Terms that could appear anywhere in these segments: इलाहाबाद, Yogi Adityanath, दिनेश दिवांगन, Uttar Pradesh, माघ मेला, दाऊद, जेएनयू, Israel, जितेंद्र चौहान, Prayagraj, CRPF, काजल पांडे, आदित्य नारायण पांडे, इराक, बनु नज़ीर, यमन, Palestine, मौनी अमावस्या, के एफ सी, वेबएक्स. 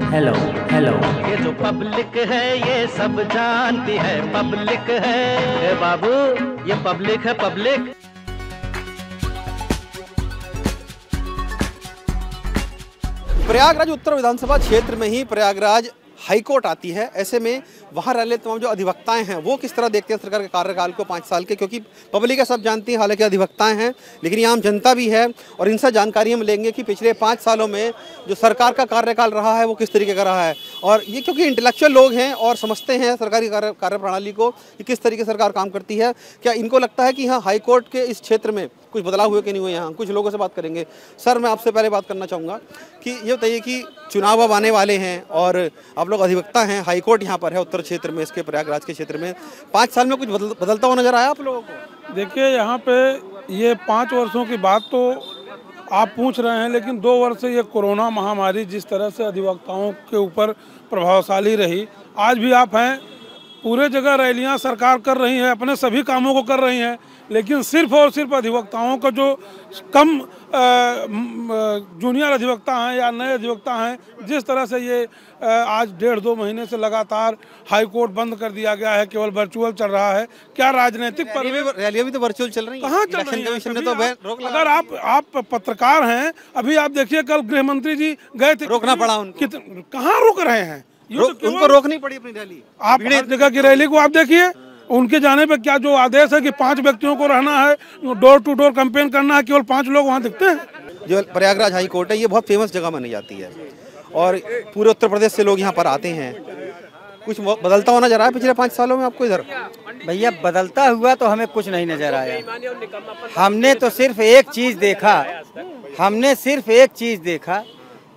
Hello hello, ये जो public है ये सब जानती है, पब्लिक है बाबू, ये पब्लिक है पब्लिक। प्रयागराज उत्तर विधानसभा क्षेत्र में ही प्रयागराज हाईकोर्ट आती है, ऐसे में वहाँ रहने तमाम जो अधिवक्ताएं हैं वो किस तरह देखते हैं सरकार के कार्यकाल को 5 साल के, क्योंकि पब्लिक है सब जानती है, हालांकि अधिवक्ताएं हैं लेकिन ये आम जनता भी है और इनसे जानकारी हम लेंगे कि पिछले 5 सालों में जो सरकार का कार्यकाल रहा है वो किस तरीके का रहा है। और ये क्योंकि इंटेलेक्चुअल लोग हैं और समझते हैं सरकारी कार्यप्रणाली को कि किस तरीके सरकार काम करती है, क्या इनको लगता है कि हाँ हाईकोर्ट के इस क्षेत्र में कुछ बदलाव हुए कि नहीं हुए, यहाँ कुछ लोगों से बात करेंगे। सर, मैं आपसे पहले बात करना चाहूँगा कि ये बताइए कि चुनाव अब आने वाले हैं और आप लोग अधिवक्ता हैं, हाईकोर्ट यहाँ पर है उत्तर क्षेत्र में, इसके प्रयागराज के क्षेत्र में 5 साल में कुछ बदलता हुआ नजर आया आप लोगों को? देखिए, यहाँ पे ये 5 वर्षों की बात तो आप पूछ रहे हैं, लेकिन 2 वर्ष से ये कोरोना महामारी जिस तरह से अधिवक्ताओं के ऊपर प्रभावशाली रही, आज भी आप हैं पूरे जगह रैलियाँ सरकार कर रही है, अपने सभी कामों को कर रही है, लेकिन सिर्फ और सिर्फ अधिवक्ताओं का जो कम जूनियर अधिवक्ता हैं या नए अधिवक्ता हैं, जिस तरह से ये आज 1.5-2 महीने से लगातार हाईकोर्ट बंद कर दिया गया है, केवल वर्चुअल चल रहा है। क्या राजनीतिक रैलियां भी तो वर्चुअल चल रही है, कहाँ चल रही है? अगर आप पत्रकार हैं, अभी आप देखिए कल गृह मंत्री जी गए थे, रोकना पड़ा उनको, कहाँ रोक रहे हैं, उनको रोकनी पड़ी अपनी रैली। आप जगह की रैली को आप देखिए, उनके जाने पे क्या जो आदेश है कि 5 व्यक्तियों को रहना है, डोर-टू-डोर कैंपेन करना है, केवल 5 लोग वहाँ दिखते हैं। जो प्रयागराज हाई कोर्ट है ये बहुत फेमस जगह मानी जाती है और पूरे उत्तर प्रदेश से लोग यहाँ पर आते हैं, कुछ बदलता हुआ नजर आया पिछले 5 सालों में आपको इधर? भैया, बदलता हुआ तो हमें कुछ नहीं नजर आया। हमने तो सिर्फ एक चीज देखा,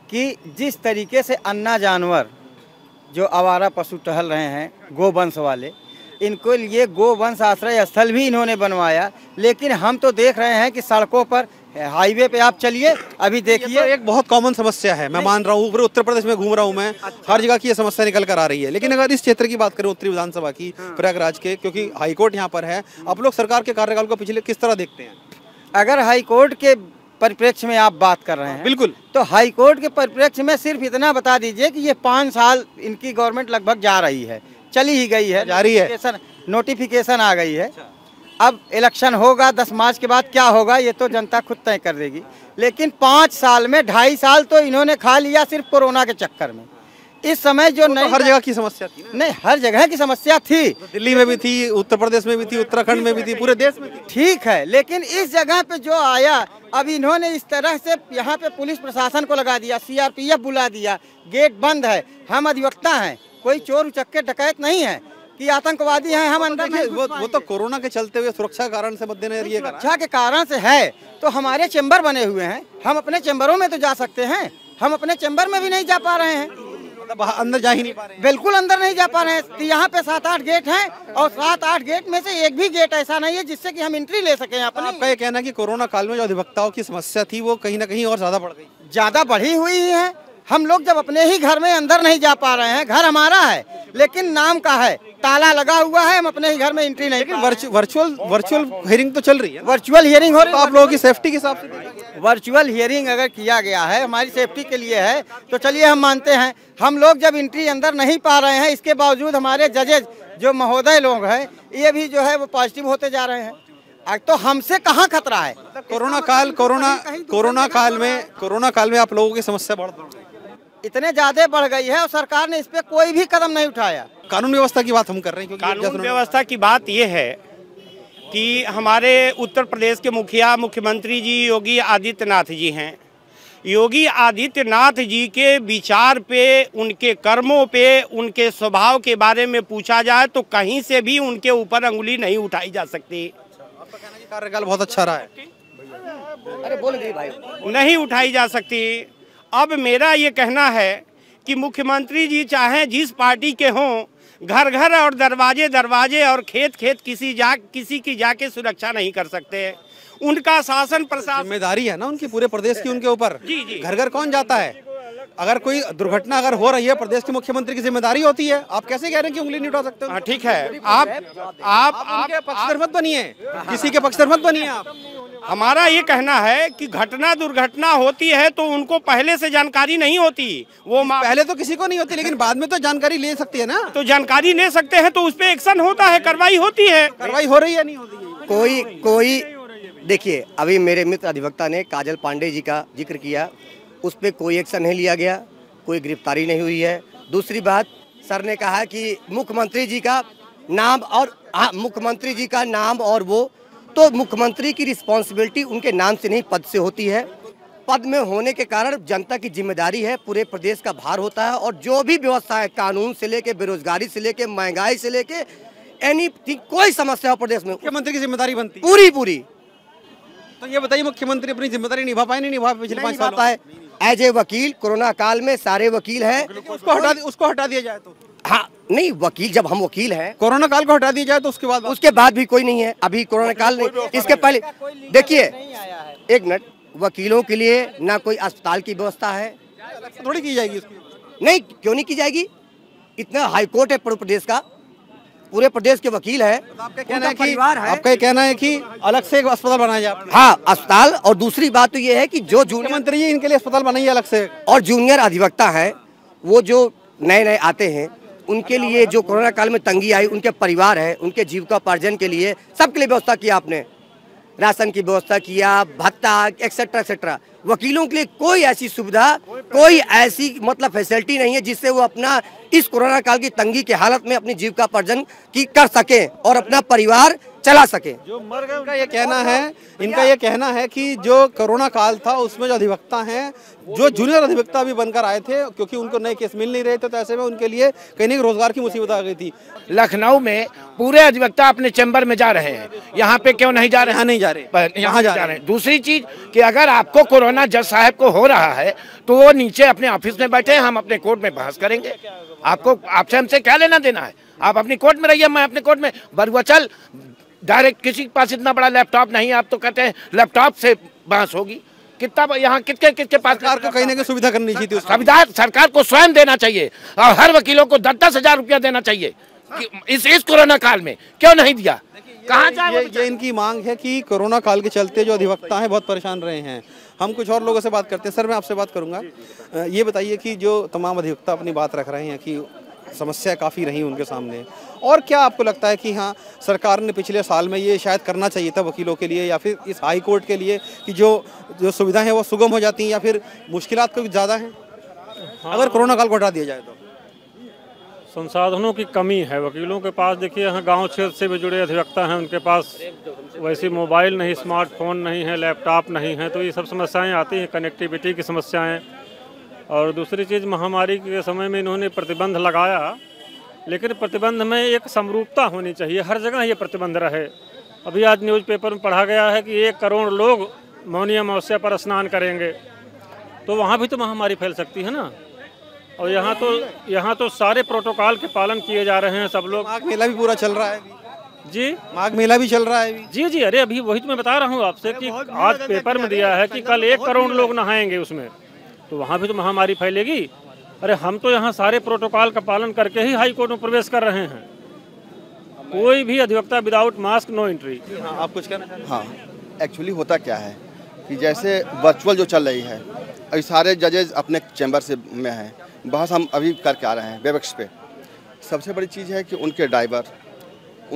कि जिस तरीके से अन्ना जानवर जो आवारा पशु टहल रहे हैं गोवंश वाले, इनको लिए गोवंश आश्रय स्थल भी इन्होंने बनवाया, लेकिन हम तो देख रहे हैं कि सड़कों पर, हाईवे पे आप चलिए, अभी देखिए एक बहुत कॉमन समस्या है, मैं मान रहा हूँ, पूरे उत्तर प्रदेश में घूम रहा हूँ मैं, हर जगह की ये समस्या निकल कर आ रही है, लेकिन अगर इस क्षेत्र की बात करें उत्तरी विधानसभा की, प्रयागराज के, क्योंकि हाईकोर्ट यहाँ पर है, आप लोग सरकार के कार्यकाल को पिछले किस तरह देखते हैं? अगर हाईकोर्ट के परिप्रेक्ष्य में आप बात कर रहे हैं, बिल्कुल, तो हाईकोर्ट के परिप्रेक्ष्य में सिर्फ इतना बता दीजिए कि ये 5 साल इनकी गवर्नमेंट लगभग जा रही है, चली ही गई है, जा रही है, नोटिफिकेशन आ गई है। अब इलेक्शन होगा 10 मार्च के बाद, क्या होगा ये तो जनता खुद तय कर देगी, लेकिन 5 साल में 2.5 साल तो इन्होंने खा लिया सिर्फ कोरोना के चक्कर में। इस समय जो तो हर जगह की समस्या थी, नहीं, हर जगह की समस्या थी, दिल्ली में भी थी, उत्तर प्रदेश में भी थी, उत्तराखंड में भी थी, पूरे देश में थी, ठीक है, लेकिन इस जगह पे जो आया, अब इन्होंने इस तरह से यहाँ पे पुलिस प्रशासन को लगा दिया, CRPF बुला दिया, गेट बंद है, हम अधिवक्ता हैं, कोई चोर उचक्के डकैत नहीं है कि आतंकवादी हैं हम अंदर में, वो तो कोरोना के चलते हुए सुरक्षा कारण से मद्देनजर, सुरक्षा के कारण से है, तो हमारे चैम्बर बने हुए हैं, हम अपने चैम्बरों में तो जा सकते हैं, हम अपने चैम्बर में भी नहीं जा पा रहे हैं, अंदर जा ही नहीं पा रहे, बिल्कुल अंदर नहीं जा पा रहे हैं। यहाँ पे 7-8 गेट हैं और 7-8 गेट में से एक भी गेट ऐसा नहीं है जिससे कि हम एंट्री ले सके। आपका ये कहना है कि कोरोना काल में जो अधिवक्ताओं की समस्या थी वो कहीं ना कहीं और ज्यादा बढ़ गई, ज्यादा बढ़ी हुई ही है। हम लोग जब अपने ही घर में अंदर नहीं जा पा रहे हैं, घर हमारा है लेकिन नाम का है, ताला लगा हुआ है, हम अपने ही घर में एंट्री नहीं, लेकिन वर्चुअल हियरिंग तो चल रही है, वर्चुअल हियरिंग हो रही है, आप लोगों की सेफ्टी के हिसाब से वर्चुअल हियरिंग अगर किया गया है हमारी सेफ्टी के लिए है तो चलिए हम मानते हैं। हम लोग जब एंट्री अंदर नहीं पा रहे हैं, इसके बावजूद हमारे जजेज जो महोदय लोग हैं ये भी जो है वो पॉजिटिव होते जा रहे हैं, तो हमसे कहाँ खतरा है? कोरोना काल में आप लोगों की समस्या बढ़ गई, इतने ज्यादा बढ़ गई है और सरकार ने इस पे कोई भी कदम नहीं उठाया। कानून व्यवस्था की बात हम कर रहे हैं, क्योंकि कानून व्यवस्था की बात ये है कि हमारे उत्तर प्रदेश के मुख्यमंत्री जी योगी आदित्यनाथ जी हैं, योगी आदित्यनाथ जी के विचार पे, उनके कर्मों पे, उनके स्वभाव के बारे में पूछा जाए तो कहीं से भी उनके ऊपर अंगुली नहीं उठाई जा सकती। कार्यकाल बहुत अच्छा रहा है, अरे बोल गई भाई, नहीं उठाई जा सकती। अब मेरा ये कहना है कि मुख्यमंत्री जी चाहे जिस पार्टी के हों, घर घर और दरवाजे दरवाजे और खेत खेत किसी की जाके सुरक्षा नहीं कर सकते। उनका शासन प्रशासन जिम्मेदारी है ना उनकी, पूरे प्रदेश की उनके ऊपर, घर घर कौन जाता है? अगर कोई दुर्घटना अगर हो रही है, प्रदेश के मुख्यमंत्री की जिम्मेदारी होती है, आप कैसे कह रहे हैं कि उंगली नहीं उठा सकते? हाँ ठीक है, आप पक्षधर मत बनिए, किसी के पक्षधर मत बनिए, हमारा ये कहना है कि घटना दुर्घटना होती है तो उनको पहले से जानकारी नहीं होती, वो पहले तो किसी को नहीं होती, लेकिन बाद में तो जानकारी ले सकते हैं ना, तो जानकारी ले सकते हैं तो उस पर एक्शन होता है, कार्रवाई होती है। कार्रवाई हो रही है नहीं हो रही है? कोई देखिए अभी मेरे मित्र अधिवक्ता ने काजल पांडे जी का जिक्र किया, उस पर कोई एक्शन नहीं लिया गया, कोई गिरफ्तारी नहीं हुई है। दूसरी बात सर ने कहा कि मुख्यमंत्री जी का नाम और मुख्यमंत्री जी का नाम और वो तो मुख्यमंत्री की रिस्पॉन्सिबिलिटी उनके नाम से नहीं पद से होती है, पद में होने के कारण जनता की जिम्मेदारी है, पूरे प्रदेश का भार होता है और जो भी व्यवस्था है कानून से लेके बेरोजगारी से लेके महंगाई से लेके एनीथिंग कोई समस्या हो प्रदेश में मुख्यमंत्री की जिम्मेदारी बनती है पूरी। तो ये बताइए मुख्यमंत्री अपनी जिम्मेदारी निभा पाए नहीं निभा पिछले 5 साल है एज ए वकील, कोरोना काल में सारे वकील हैं, उसको हटा दिया जाए तो हाँ नहीं वकील, जब हम वकील हैं कोरोना काल को हटा दिया जाए तो उसके बाद भी कोई नहीं है, अभी कोरोना काल नहीं, इसके पहले देखिए एक मिनट, वकीलों के लिए ना कोई अस्पताल की व्यवस्था है, थोड़ी की जाएगी उसकी, नहीं क्यों नहीं की जाएगी, इतना हाई कोर्ट है पूरे प्रदेश का, पूरे प्रदेश के वकील है। आपका कहना है कि अलग से एक अस्पताल बनाया जाए, हाँ अस्पताल, और दूसरी बात तो ये है कि जो जूनियर मंत्री है इनके लिए अस्पताल बनाइए अलग से, और जूनियर अधिवक्ता है वो जो नए नए आते हैं उनके लिए जो कोरोना काल में तंगी आई, उनके परिवार है, उनके जीविकोपार्जन के लिए सबके लिए व्यवस्था किया आपने, राशन की व्यवस्था किया, भत्ता एक्सेट्रा एक्सेट्रा, वकीलों के लिए कोई ऐसी सुविधा कोई ऐसी मतलब फैसिलिटी नहीं है जिससे वो अपना इस कोरोना काल की तंगी के हालत में अपनी जीविकोपार्जन की कर सके और अपना परिवार चला सके। जो मर गए उनका ये कहना है, इनका ये कहना है कि जो कोरोना काल था उसमें जो अधिवक्ता हैं जो जूनियर अधिवक्ता भी बनकर आए थे क्योंकि उनको नए केस मिल नहीं रहे थे, तो ऐसे में उनके लिए कहीं ना कहीं रोजगार की मुसीबत आ गई थी। लखनऊ में पूरे अधिवक्ता अपने चैम्बर में जा रहे हैं, यहाँ पे क्यों नहीं जा रहे, यहाँ नहीं जा रहे, यहाँ जा रहे हैं। दूसरी चीज कि अगर आपको कोरोना जज साहब को हो रहा है तो वो नीचे अपने ऑफिस में बैठे, हम अपने कोर्ट में बहस करेंगे, आपको आपसे हमसे क्या लेना देना है, आप अपनी कोर्ट में रहिए, मैं अपने कोर्ट में, बरवचल डायरेक्ट किसी के पास इतना बड़ा लैपटॉप नहीं है, आप तो कहते हैं लैपटॉप से बहस होगी, कितना यहाँ कितने किसके पास, सरकार को कहीं ना कहीं सुविधा करनी चाहिए, सरकार को स्वयं देना चाहिए और हर वकीलों को 10-10 हज़ार रुपया देना चाहिए इस कोरोना काल में, क्यों नहीं दिया, कहाँ जाए। ये इनकी मांग है कि कोरोना काल के चलते जो अधिवक्ता हैं बहुत परेशान रहे हैं। हम कुछ और लोगों से बात करते हैं। सर मैं आपसे बात करूँगा, ये बताइए कि जो तमाम अधिवक्ता अपनी बात रख रहे हैं कि समस्या काफ़ी रही उनके सामने, और क्या आपको लगता है कि हाँ सरकार ने पिछले साल में ये शायद करना चाहिए था वकीलों के लिए या फिर इस हाई कोर्ट के लिए कि जो सुविधाएं हैं वो सुगम हो जाती हैं या फिर मुश्किलात कुछ ज़्यादा हैं? हाँ, अगर कोरोना काल को हटा दिया जाए तो संसाधनों की कमी है वकीलों के पास। देखिए यहाँ गाँव क्षेत्र से भी जुड़े अधिवक्ता हैं, उनके पास वैसे मोबाइल नहीं, स्मार्टफोन नहीं है, लैपटॉप नहीं है, तो ये सब समस्याएँ आती हैं, कनेक्टिविटी की समस्याएँ। और दूसरी चीज़ महामारी के समय में इन्होंने प्रतिबंध लगाया, लेकिन प्रतिबंध में एक समरूपता होनी चाहिए, हर जगह ये प्रतिबंध रहे। अभी आज न्यूज़पेपर में पढ़ा गया है कि 1 करोड़ लोग मौनी अमावस्या पर स्नान करेंगे, तो वहाँ भी तो महामारी फैल सकती है ना। और यहाँ तो सारे प्रोटोकॉल के पालन किए जा रहे हैं सब लोग। माघ मेला भी पूरा चल रहा है जी, माघ मेला भी चल रहा है जी जी। अरे अभी वही तो मैं बता रहा हूँ आपसे कि आज पेपर में दिया है कि कल 1 करोड़ लोग नहाएंगे उसमें, तो वहाँ भी तो महामारी फैलेगी। अरे हम तो यहाँ सारे प्रोटोकॉल का पालन करके ही हाई कोर्ट में प्रवेश कर रहे हैं, कोई भी अधिवक्ता विदाउट मास्क नो एंट्री। हाँ, आप कुछ कहना? हाँ, एक्चुअली होता क्या है कि जैसे वर्चुअल जो चल रही है, अभी सारे जजेज अपने चैम्बर से में हैं, बहस हम अभी करके आ रहे हैं वेबएक्स पे। सबसे बड़ी चीज़ है कि उनके ड्राइवर,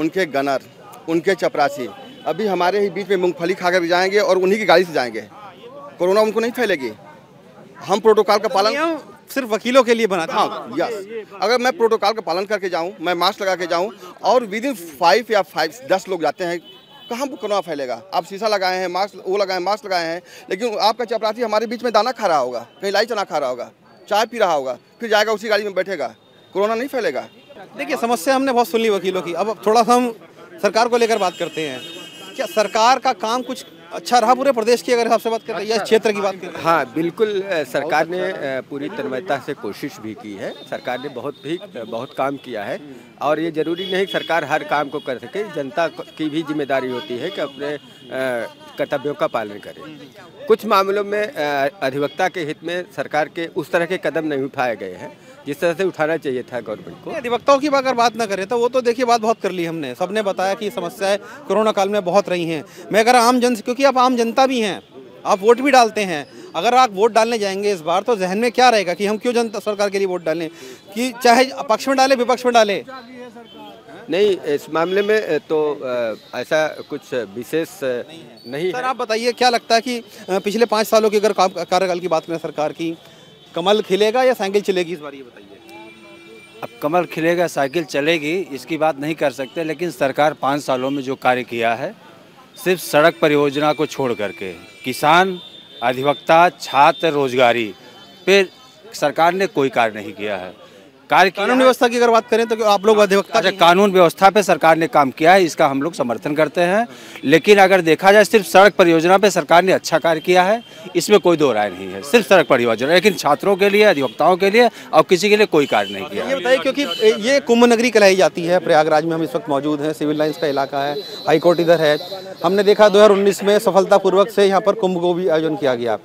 उनके गनर, उनके चपरासी अभी हमारे ही बीच में मूँगफली खा कर जाएँगे और उन्हीं की गाड़ी से जाएँगे, कोरोना उनको नहीं फैलेगी। हम प्रोटोकॉल का पालन सिर्फ वकीलों के लिए बनाते हैं। हाँ यस, अगर मैं प्रोटोकॉल का पालन करके जाऊं, मैं मास्क लगा के जाऊं और विदिन 5 या 10 लोग जाते हैं, कहाँ कोरोना फैलेगा? आप शीशा लगाए हैं, मास्क लगाए हैं, लेकिन आपका चपरासी हमारे बीच में दाना खा रहा होगा, कहीं लाई चना खा रहा होगा, चाय पी रहा होगा, फिर जाएगा उसी गाड़ी में बैठेगा, कोरोना नहीं फैलेगा। देखिए समस्या हमने बहुत सुन ली वकीलों की, अब थोड़ा सा हम सरकार को लेकर बात करते हैं। क्या सरकार का काम कुछ अच्छा रहा पूरे प्रदेश की अगर आपसे बात करें या क्षेत्र की बात करें? हाँ बिल्कुल, सरकार ने पूरी तन्मयता से कोशिश भी की है, सरकार ने बहुत काम किया है। और ये ज़रूरी नहीं सरकार हर काम को कर सके, जनता की भी जिम्मेदारी होती है कि अपने कर्तव्यों का पालन करें। कुछ मामलों में अधिवक्ता के हित में सरकार के उस तरह के कदम नहीं उठाए गए हैं जिस तरह से उठाना चाहिए था गवर्नमेंट को। अधिवक्ताओं की अगर बात ना करें तो वो तो देखिए बात बहुत कर ली हमने, सबने बताया कि समस्याएं कोरोना काल में बहुत रही हैं। मैं अगर आम जन, क्योंकि आप आम जनता भी हैं, आप वोट भी डालते हैं, अगर आप वोट डालने जाएंगे इस बार तो जहन में क्या रहेगा कि हम क्यों जनता सरकार के लिए वोट डालें, कि चाहे पक्ष में डालें विपक्ष में डालें? नहीं, इस मामले में तो ऐसा कुछ विशेष नहीं। सर आप बताइए क्या लगता है कि पिछले 5 सालों के अगर कार्यकाल की बात करें सरकार की, कमल खिलेगा या साइकिल चलेगी इस बार, ये बताइए। अब कमल खिलेगा साइकिल चलेगी इसकी बात नहीं कर सकते, लेकिन सरकार 5 सालों में जो कार्य किया है सिर्फ सड़क परियोजना को छोड़ करके किसान, अधिवक्ता, छात्र, रोजगारी पे सरकार ने कोई कार्य नहीं किया है। कार्य कानून व्यवस्था की अगर बात करें तो आप लोग अधिवक्ता, अच्छा कानून व्यवस्था पे सरकार ने काम किया है, इसका हम लोग समर्थन करते हैं, लेकिन अगर देखा जाए सिर्फ सड़क परियोजना पे सरकार ने अच्छा कार्य किया है, इसमें कोई दो राय नहीं है, सिर्फ सड़क परियोजना, लेकिन छात्रों के लिए, अधिवक्ताओं के लिए और किसी के लिए कोई कार्य नहीं किया। ये बताइए, क्योंकि ये कुंभ नगरी कहलाई जाती है, प्रयागराज में हम इस वक्त मौजूद हैं, सिविल लाइन्स का इलाका है, हाईकोर्ट इधर है, हमने देखा 2019 में सफलतापूर्वक से यहाँ पर कुंभ को भी आयोजन किया गया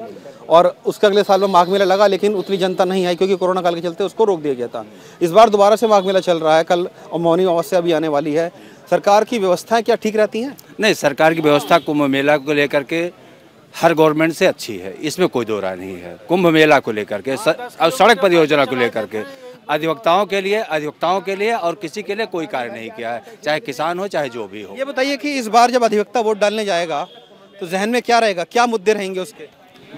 और उसका अगले साल में माघ मेला लगा, लेकिन उतनी जनता नहीं आई क्योंकि कोरोना काल के चलते उसको रोक दिया गया था। इस बार दोबारा से माघ मेला चल रहा है, कल मौनी अमावस्या भी आने वाली है। सरकार की व्यवस्थाएं क्या ठीक रहती हैं? नहीं, सरकार की व्यवस्था कुंभ मेला को लेकर के हर गवर्नमेंट से अच्छी है, इसमें कोई दो राय नहीं है। कुंभ मेला को लेकर के और सड़क परियोजना को लेकर के अधिवक्ताओं के लिए और किसी के लिए कोई कार्य नहीं किया है, चाहे किसान हो चाहे जो भी हो। ये बताइए कि इस बार जब अधिवक्ता वोट डालने जाएगा तो जहन में क्या रहेगा, क्या मुद्दे रहेंगे उसके?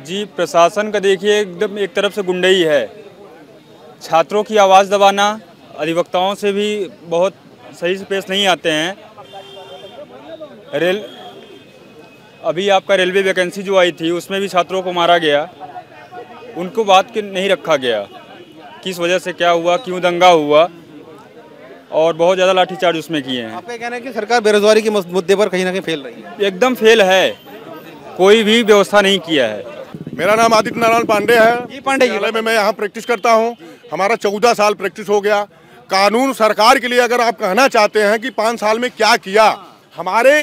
जी, प्रशासन का देखिए एकदम एक तरफ से गुंडे ही है, छात्रों की आवाज़ दबाना, अधिवक्ताओं से भी बहुत सही से पेश नहीं आते हैं। अभी आपका रेलवे वैकेंसी जो आई थी उसमें भी छात्रों को मारा गया, उनको बात के नहीं रखा गया किस वजह से क्या हुआ, क्यों दंगा हुआ, और बहुत ज़्यादा लाठीचार्ज उसमें किए हैं। आपका कहना है कि सरकार बेरोजगारी के मुद्दे पर कहीं ना कहीं फेल रही है? एकदम फेल है, कोई भी व्यवस्था नहीं किया है। मेरा नाम आदित्य नारायण पांडे है, पांडे में मैं यहाँ प्रैक्टिस करता हूँ, हमारा 14 साल प्रैक्टिस हो गया। कानून सरकार के लिए अगर आप कहना चाहते हैं कि 5 साल में क्या किया, हमारे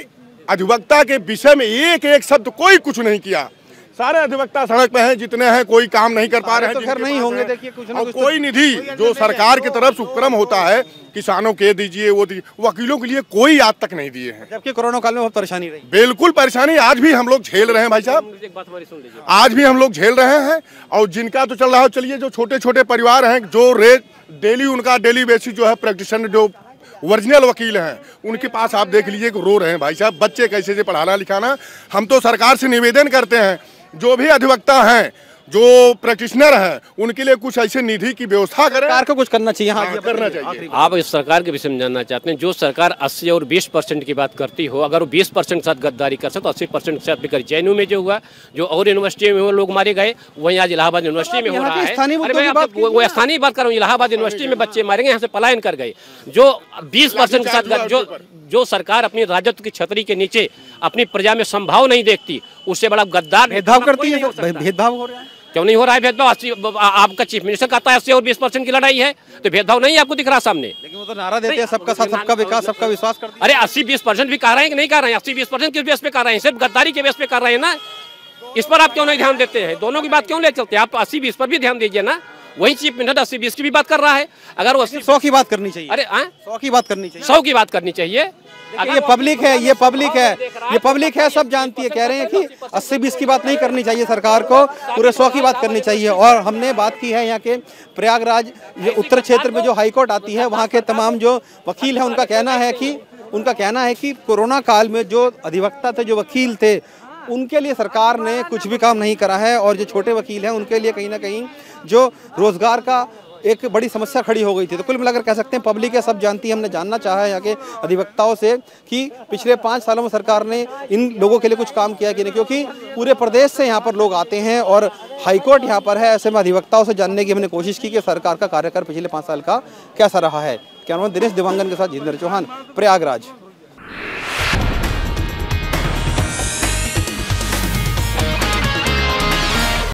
अधिवक्ता के विषय में एक एक शब्द कोई कुछ नहीं किया। सारे अधिवक्ता सड़क पे हैं, जितने हैं कोई काम नहीं कर पा रहे हैं, तो नहीं होंगे देखिए कुछ ना कुछ। कोई निधि जो सरकार की तरफ से उपक्रम होता है, किसानों के दीजिए, वो दीजिए, वकीलों के लिए कोई आज तक नहीं दिए हैं, जबकि कोरोना काल में बहुत परेशानी रही। बिल्कुल परेशानी आज भी हम लोग झेल रहे हैं भाई साहब, आज भी हम लोग झेल रहे हैं। और जिनका तो चल रहा है, चलिए जो छोटे छोटे परिवार हैं, जो डेली उनका डेली बेसिस जो है प्रैक्टिशनर जो ओरिजिनल वकील हैं, उनके पास आप देख लीजिए रो रहे हैं भाई साहब, बच्चे कैसे से पढ़ाना लिखाना। हम तो सरकार से निवेदन करते हैं जो भी अधिवक्ता हैं, जो प्रैक्टिशनर हैं, उनके लिए कुछ ऐसे निधि की व्यवस्था करें। सरकार को कुछ करना चाहिए। हाँ, करना चाहिए। आप इस सरकार के विषय में जानना चाहते हैं, जो सरकार 80 और 20% की बात करती हो, अगर वो 20% के साथ गद्दारी कर सकते तो 80% के साथ भी करी। जेएनयू में जो हुआ, जो और यूनिवर्सिटी में वो लोग मारे गए, वहीं आज इलाहाबाद यूनिवर्सिटी में हो रहा है। वो स्थानीय बात कर रहा हूँ, इलाहाबाद यूनिवर्सिटी में बच्चे मारे गए, यहाँ से पलायन कर गए। जो 20% के साथ जो सरकार अपनी राजत्व की छतरी के नीचे अपनी प्रजा में संभाव नहीं देखती, उससे बड़ा गद्दार भेदभाव करती है। भेदभाव हो रहा है, क्यों नहीं हो रहा है भेदभाव? आपका चीफ मिनिस्टर कहता है 80 और 20% की लड़ाई है, तो भेदभाव नहीं आपको दिख रहा सामने? लेकिन वो तो नारा देते हैं सबका साथ सबका विकास सबका विश्वास। अरे 80-20% भी कह रहे हैं कि नहीं कह रहे हैं? 80-20% किस बेस पे कह रहे हैं? सिर्फ गद्दारी के बेस पे कर रहे हैं ना, इस पर आप क्यों नहीं ध्यान देते हैं? दोनों की बात क्यों ले चलते हैं आप? 80-20 पर भी ध्यान दीजिए ना। वही चीफ मिनिस्टर 80-20 की भी बात कर रहा है, अगर वो 100 की बात करनी चाहिए। अरे 100 की बात करनी चाहिए, 100 की बात करनी चाहिए। ये पब्लिक है, ये पब्लिक है, ये पब्लिक है, सब जानती है। कह रहे हैं कि 80-20 की बात नहीं करनी चाहिए सरकार को, पूरे 100 की बात करनी चाहिए। और हमने बात की है यहाँ के प्रयागराज उत्तर क्षेत्र में जो हाईकोर्ट आती है, वहाँ के तमाम जो वकील हैं, उनका कहना है कि कोरोना काल में जो अधिवक्ता थे, जो वकील थे, उनके लिए सरकार ने कुछ भी काम नहीं करा है। और जो छोटे वकील हैं उनके लिए कहीं ना कहीं जो रोजगार का एक बड़ी समस्या खड़ी हो गई थी। तो कुल मिलाकर कह सकते हैं पब्लिक है, सब जानती है। हमने जानना चाहा है यहाँ के अधिवक्ताओं से कि पिछले 5 सालों में सरकार ने इन लोगों के लिए कुछ काम किया कि नहीं, क्योंकि पूरे प्रदेश से यहाँ पर लोग आते हैं और हाईकोर्ट यहाँ पर है। ऐसे में अधिवक्ताओं से जानने की हमने कोशिश की कि सरकार का कार्यकाल पिछले 5 साल का कैसा रहा है। कैमरामैन दिनेश दिवांगन के साथ जितेंद्र चौहान, प्रयागराज।